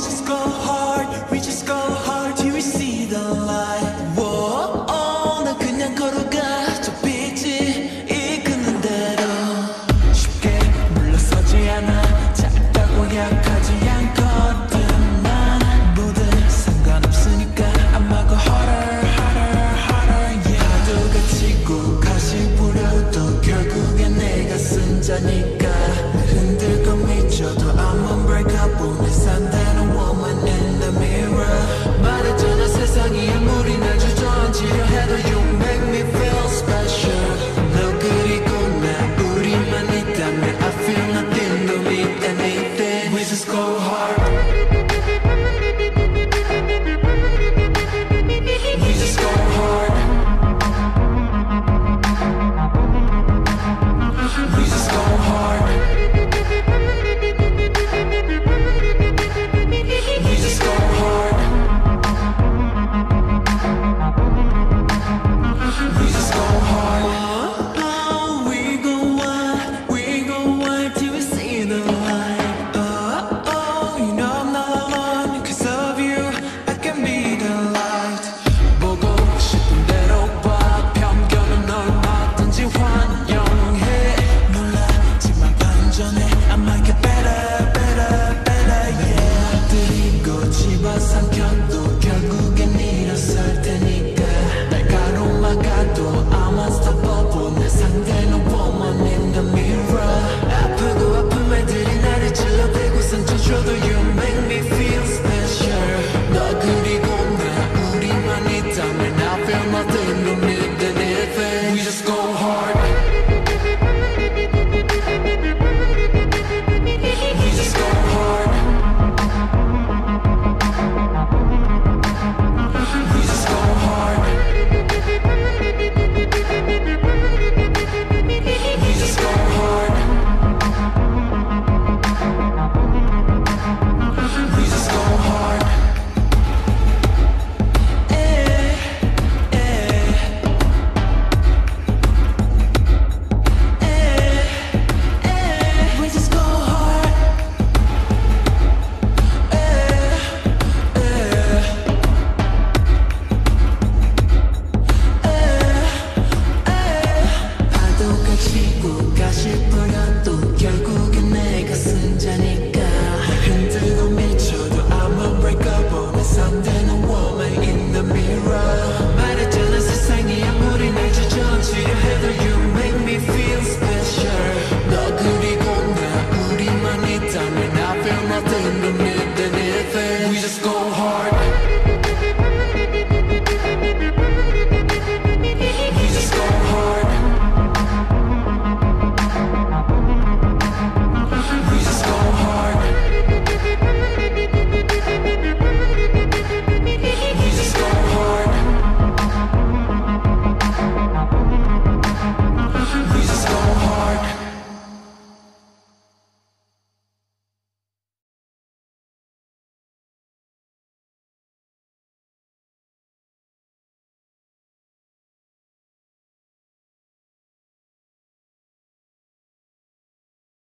we just go hard till we see the light. Whoa, oh, 난 그냥 걸어가 저 빛이 이끄는 대로. 쉽게 물러서지 않아, 작다고 약하지 않거든. 난 뭐든 상관없으니까 I'ma go harder, harder, harder, yeah. 파도가 치고 가시 부려도 결국엔 내가 쓴 자니까.